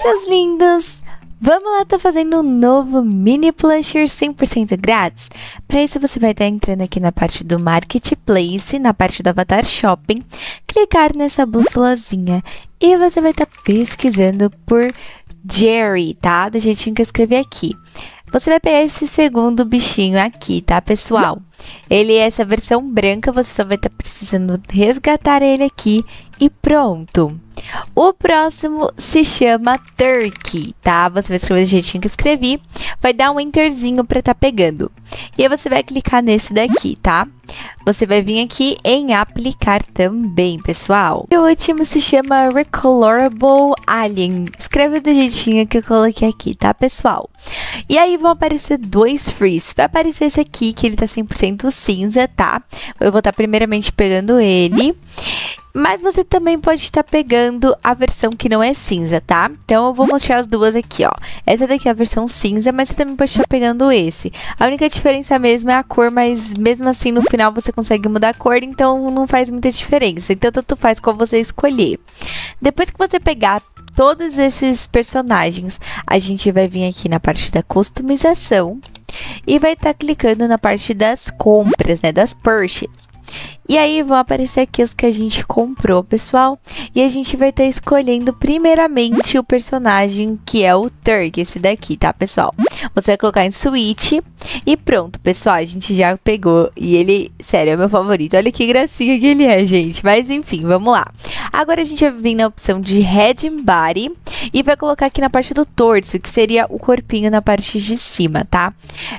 seus lindos! Vamos lá, tá fazendo um novo mini plusher 100% grátis. Para isso você vai estar entrando aqui na parte do Marketplace, na parte do Avatar Shopping, clicar nessa bússolazinha e você vai estar pesquisando por Jerry, tá? Do jeitinho que eu escrevi aqui. Você vai pegar esse segundo bichinho aqui, tá, pessoal? Ele é essa versão branca, você só vai estar precisando resgatar ele aqui e pronto. O próximo se chama Turkey, tá? Você vai escrever do jeitinho que eu escrevi, vai dar um enterzinho pra tá pegando. E aí você vai clicar nesse daqui, tá? Você vai vir aqui em aplicar também, pessoal. E o último se chama Recolorable Alien. Escreva do jeitinho que eu coloquei aqui, tá, pessoal? E aí vão aparecer dois frees. Vai aparecer esse aqui, que ele tá 100% cinza, tá? Eu vou estar primeiramente pegando ele. Mas você também pode estar pegando a versão que não é cinza, tá? Então eu vou mostrar as duas aqui, ó. Essa daqui é a versão cinza, mas você também pode estar pegando esse. A única diferença mesmo é a cor, mas mesmo assim no final você consegue mudar a cor, então não faz muita diferença. Então tanto faz qual você escolher. Depois que você pegar todos esses personagens, a gente vai vir aqui na parte da customização e vai estar clicando na parte das compras, né? Das purchases. E aí vão aparecer aqui os que a gente comprou, pessoal. E a gente vai estar escolhendo primeiramente o personagem que é o Turkey, esse daqui, tá, pessoal? Você vai colocar em Switch e pronto, pessoal, a gente já pegou. E ele, sério, é meu favorito. Olha que gracinha que ele é, gente. Mas enfim, vamos lá. Agora a gente vai vir na opção de Head and Body e vai colocar aqui na parte do torso, que seria o corpinho na parte de cima, tá?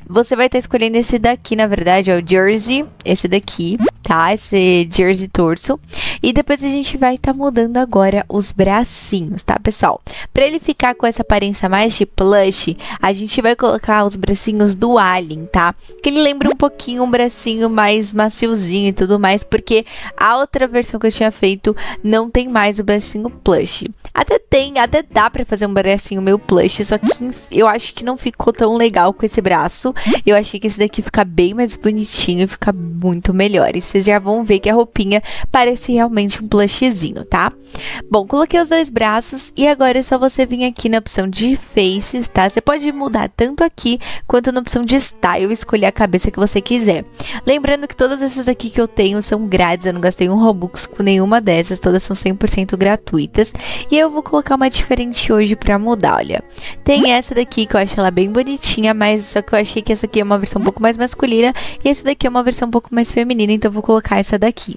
Você vai estar escolhendo esse daqui, na verdade, é o Jersey, esse daqui, tá? Esse jersey torso. E depois a gente vai estar mudando agora os bracinhos, tá, pessoal? Pra ele ficar com essa aparência mais de plush, a gente vai colocar os bracinhos do Alien, tá? Que ele lembra um pouquinho um bracinho mais maciozinho e tudo mais, porque a outra versão que eu tinha feito não tem mais o bracinho plush. Até tem, até dá pra fazer um bracinho meio plush, só que eu acho que não ficou tão legal com esse braço. Eu achei que esse daqui fica bem mais bonitinho e fica muito melhor. E vocês já vão ver que a roupinha parece realmente um plushzinho, tá? Bom, coloquei os dois braços e agora é só você vir aqui na opção de faces, tá? Você pode mudar tanto aqui quanto na opção de style, escolher a cabeça que você quiser. Lembrando que todas essas aqui que eu tenho são grátis, eu não gastei um Robux com nenhuma dessas, todas são 100% gratuitas. E eu vou colocar uma diferente hoje pra mudar, olha. Tem essa daqui que eu acho ela bem bonitinha, mas só que eu achei que essa aqui é uma versão um pouco mais masculina e essa daqui é uma versão um pouco mais feminina, então eu vou colocar essa daqui.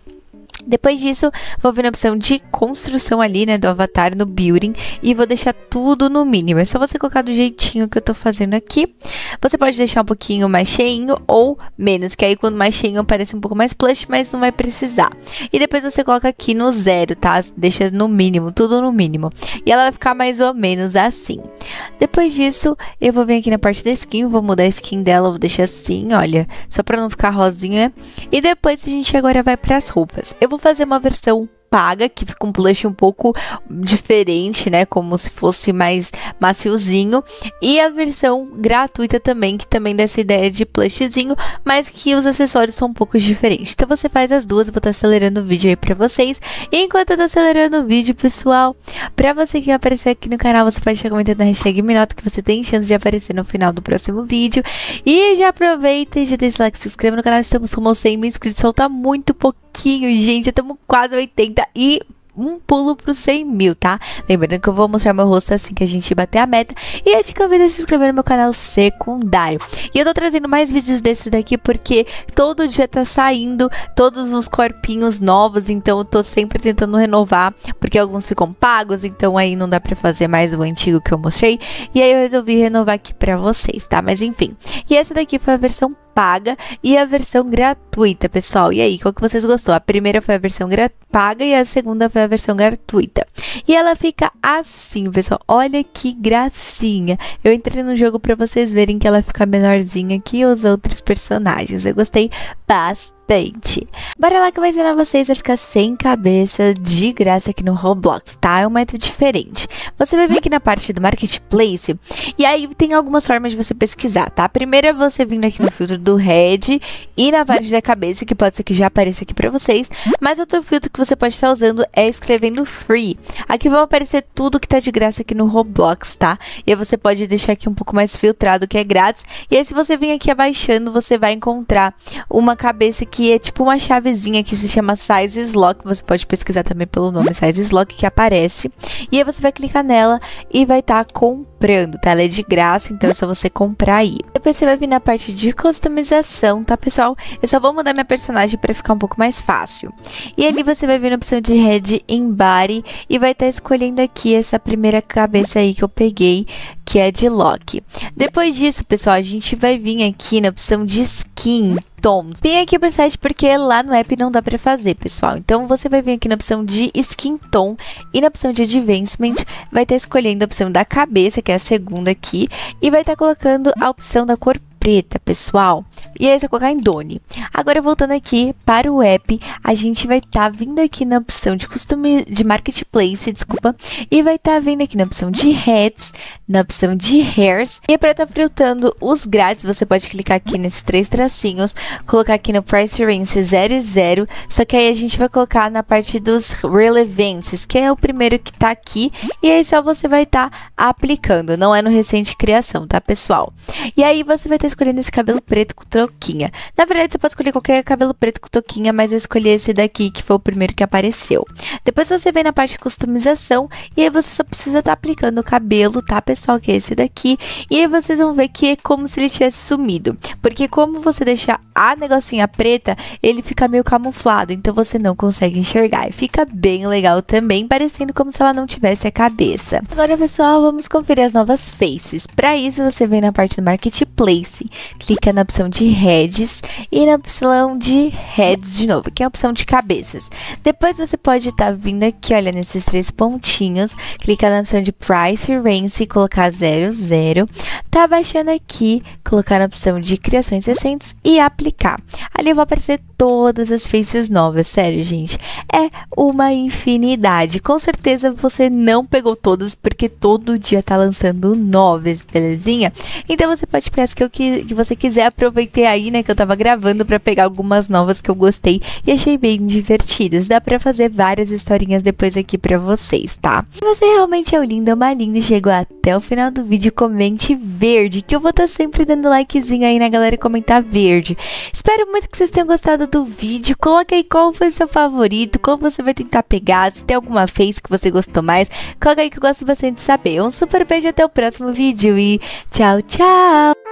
Depois disso, vou vir na opção de construção ali, né, do avatar no building e vou deixar tudo no mínimo. É só você colocar do jeitinho que eu tô fazendo aqui. Você pode deixar um pouquinho mais cheinho ou menos, que aí quando mais cheinho parece um pouco mais plush, mas não vai precisar. E depois você coloca aqui no zero, tá? Deixa no mínimo, tudo no mínimo. E ela vai ficar mais ou menos assim. Depois disso, eu vou vir aqui na parte da skin, vou mudar a skin dela, vou deixar assim, olha, só pra não ficar rosinha. E depois a gente agora vai pras roupas. Eu vou fazer uma versão paga, que fica um plush um pouco diferente, né, como se fosse mais maciozinho, e a versão gratuita também, que também dá essa ideia de plushzinho, mas que os acessórios são um pouco diferentes. Então você faz as duas, eu vou estar acelerando o vídeo aí pra vocês, e enquanto eu tô acelerando o vídeo, pessoal, pra você que aparecer aqui no canal, você pode estar comentando a hashtag Minota, que você tem chance de aparecer no final do próximo vídeo, e já aproveita e já deixa o like, se inscreva no canal, estamos com 100 mil inscritos, falta muito pouquinho, gente, já estamos quase 80 e um pulo pro 100 mil, tá? Lembrando que eu vou mostrar meu rosto assim que a gente bater a meta. E eu te convido a se inscrever no meu canal secundário. E eu tô trazendo mais vídeos desse daqui porque todo dia tá saindo todos os corpinhos novos, então eu tô sempre tentando renovar, porque alguns ficam pagos, então aí não dá pra fazer mais o antigo que eu mostrei. E aí eu resolvi renovar aqui pra vocês, tá? Mas enfim. E essa daqui foi a versão paga e a versão gratuita, pessoal. E aí, qual que vocês gostou? A primeira foi a versão paga e a segunda foi a versão gratuita. E ela fica assim, pessoal. Olha que gracinha. Eu entrei no jogo pra vocês verem que ela fica menorzinha que os outros personagens. Eu gostei bastante. bastante. Bora lá que eu vou ensinar vocês a ficar sem cabeça de graça aqui no Roblox, tá? É um método diferente. Você vai vir aqui na parte do Marketplace e aí tem algumas formas de você pesquisar, tá? Primeiro é você vindo aqui no filtro do Head e na parte da cabeça, que pode ser que já apareça aqui pra vocês, mas outro filtro que você pode estar usando é escrevendo Free. Aqui vão aparecer tudo que tá de graça aqui no Roblox, tá? E aí você pode deixar aqui um pouco mais filtrado o que é grátis. E aí se você vir aqui abaixando, você vai encontrar uma cabeça que é tipo uma chavezinha que se chama Sizzle Lock. Você pode pesquisar também pelo nome Sizzle Lock que aparece. E aí você vai clicar nela e vai estar comprando, tá? Ela é de graça, então é só você comprar aí. Depois você vai vir na parte de customização, tá, pessoal? Eu só vou mudar minha personagem pra ficar um pouco mais fácil. E ali você vai vir na opção de Head in Body e vai estar escolhendo aqui essa primeira cabeça aí que eu peguei, que é de Loki. Depois disso, pessoal, a gente vai vir aqui na opção de skin, tons. Vem aqui pro site porque lá no app não dá pra fazer, pessoal. Então você vai vir aqui na opção de skin tom e na opção de advancement vai estar escolhendo a opção da cabeça, que é a segunda aqui, e vai estar colocando a opção da cor preta, pessoal. E aí você vai colocar em Done. Agora voltando aqui para o app, a gente vai estar vindo aqui na opção de Marketplace, desculpa, e vai estar vindo aqui na opção de Heads, na opção de Hairs, e para estar filtrando os grátis, você pode clicar aqui nesses três tracinhos, colocar aqui no Price Range 0 e 0, só que aí a gente vai colocar na parte dos Relevances, que é o primeiro que tá aqui, e aí só você vai estar aplicando, não é no recente criação, tá, pessoal? E aí você vai estar escolhendo esse cabelo preto com touquinha. Na verdade, você pode escolher qualquer cabelo preto com touquinha, mas eu escolhi esse daqui, que foi o primeiro que apareceu. Depois você vem na parte de customização, e aí você só precisa estar aplicando o cabelo, tá, pessoal? Que é esse daqui. E aí vocês vão ver que é como se ele tivesse sumido. Porque como você deixa a negocinha preta, ele fica meio camuflado, então você não consegue enxergar. E fica bem legal também, parecendo como se ela não tivesse a cabeça. Agora, pessoal, vamos conferir as novas faces. Pra isso, você vem na parte do Marketplace, clica na opção de Heads e na opção de Heads de novo, que é a opção de cabeças. Depois você pode estar vindo aqui, olha, nesses três pontinhos, clicar na opção de Price Range e colocar 00, tá baixando aqui, colocar na opção de Criações Recentes e aplicar. Ali vão aparecer todas as faces novas, sério, gente, é uma infinidade. Com certeza você não pegou todas, porque todo dia tá lançando novas, belezinha? Então você pode pegar as que você quiser, aproveitei aí, né, que eu tava gravando pra pegar algumas novas que eu gostei e achei bem divertidas. Dá pra fazer várias historinhas depois aqui pra vocês, tá? Se você realmente é um lindo, uma linda e chegou até o final do vídeo, comente verde, que eu vou estar sempre dando likezinho aí na galera comentar verde. Espero muito que vocês tenham gostado do vídeo. Coloca aí qual foi o seu favorito, qual você vai tentar pegar, se tem alguma face que você gostou mais. Coloca aí que eu gosto bastante de saber. Um super beijo, até o próximo vídeo e tchau, tchau!